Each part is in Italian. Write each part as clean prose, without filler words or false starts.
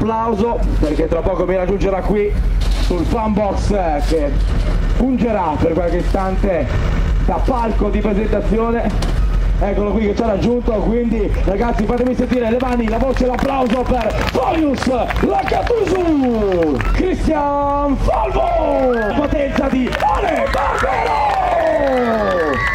applauso, perché tra poco mi raggiungerà qui sul fanbox che fungerà per qualche istante da palco di presentazione. Eccolo qui che ci ha raggiunto, quindi ragazzi fatemi sentire le mani, la voce, l'applauso per Foglius, la Cabusu, Cristian Falvo, la potenza di Alessandro Barbero!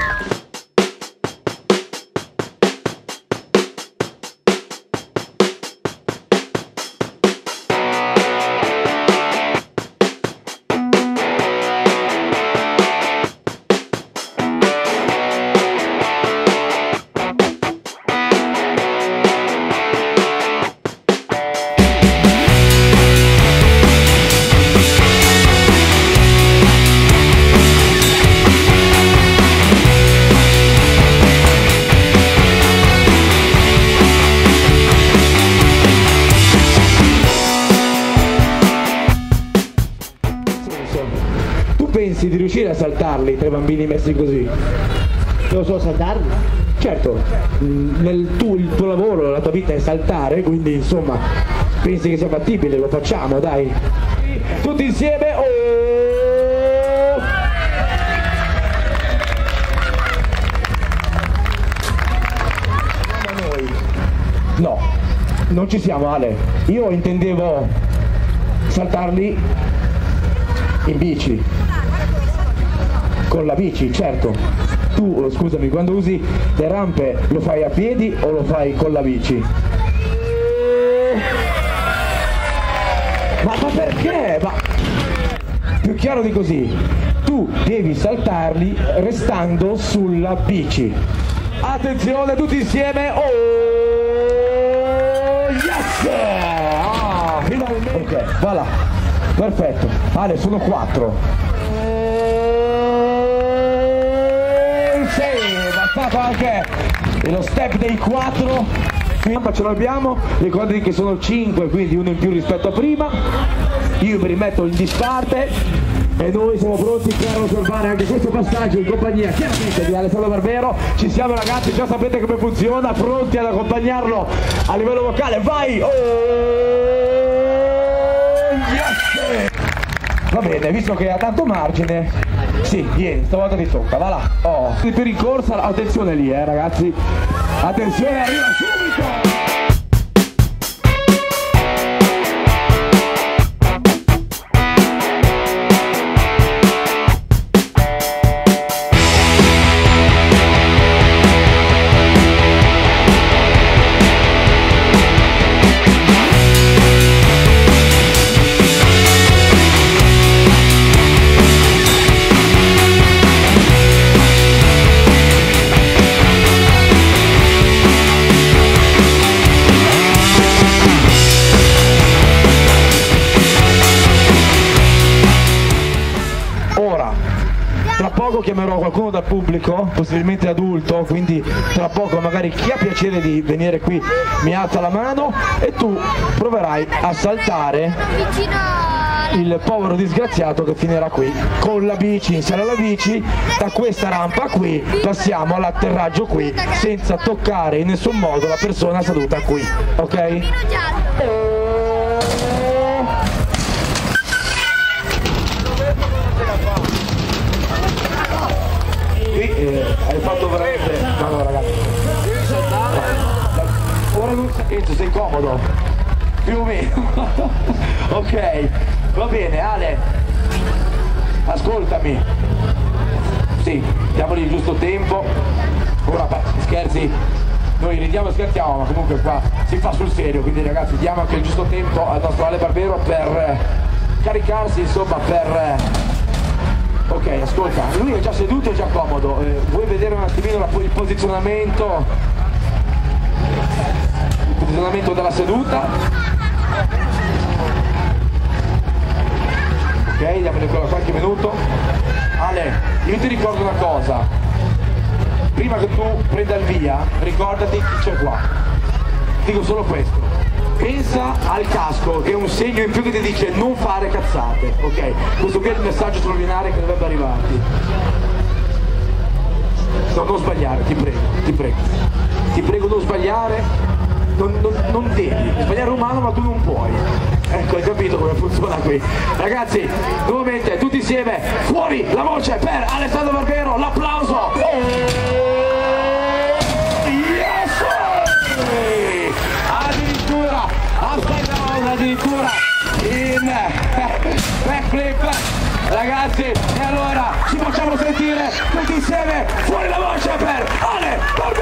Pensi di riuscire a saltarli tre bambini messi così? Lo so saltarli? Certo, il tuo lavoro, la tua vita è saltare, quindi insomma pensi che sia fattibile, lo facciamo dai. Tutti insieme, oh! Noi. No, non ci siamo Ale, io intendevo saltarli in bici. Con la bici, certo. Tu, scusami, quando usi le rampe lo fai a piedi o lo fai con la bici? Ma perché? Ma... più chiaro di così, tu devi saltarli restando sulla bici. Attenzione, tutti insieme! Oh, yes! Ah, finalmente! Ok, voilà, perfetto. Ale, sono 4. Bastato anche lo step dei 4, ce l'abbiamo, ricordi che sono 5, quindi uno in più rispetto a prima, io mi rimetto in disparte e noi siamo pronti per osservare anche questo passaggio in compagnia chiaramente di Alessandro Barbero. Ci siamo ragazzi, già sapete come funziona, pronti ad accompagnarlo a livello vocale, vai! Oh, yes! Va bene, visto che ha tanto margine. Sì, vieni, stavolta ti tocca, va là. Oh, più rincorsa, attenzione lì, ragazzi. Attenzione, arriva subito! Chiamerò qualcuno dal pubblico, possibilmente adulto, quindi tra poco magari chi ha piacere di venire qui mi alza la mano e tu proverai a saltare il povero disgraziato che finirà qui con la bici, insieme alla bici. Da questa rampa qui passiamo all'atterraggio qui senza toccare in nessun modo la persona seduta qui, ok? Hai fatto veramente, no ragazzi, devi saltare, ora non sei comodo, più o meno, ok, va bene Ale, ascoltami, sì, diamogli il giusto tempo, ora scherzi, noi ridiamo e scherziamo, ma comunque qua si fa sul serio, quindi ragazzi diamo anche il giusto tempo al nostro Ale Barbero per caricarsi, insomma, per... Ok, ascolta, lui è già seduto, è già comodo, vuoi vedere un attimino il posizionamento? Il posizionamento della seduta. Ok, diamone ancora qualche minuto. Ale, io ti ricordo una cosa, prima che tu prenda il via, ricordati chi c'è qua. Dico solo questo. Pensa al casco che è un segno in più che ti dice non fare cazzate, ok? Questo qui è il messaggio straordinario che dovrebbe arrivarti. No, non sbagliare, ti prego, non sbagliare, non devi sbagliare umano, ma tu non puoi. Ecco, hai capito come funziona qui, ragazzi. Nuovamente tutti insieme, fuori la voce per Alessandro Barbero, l'applauso. Yes! Addirittura aspetta, addirittura in backflip, ragazzi. E allora ci facciamo sentire tutti insieme, fuori la voce per Ale Barbero.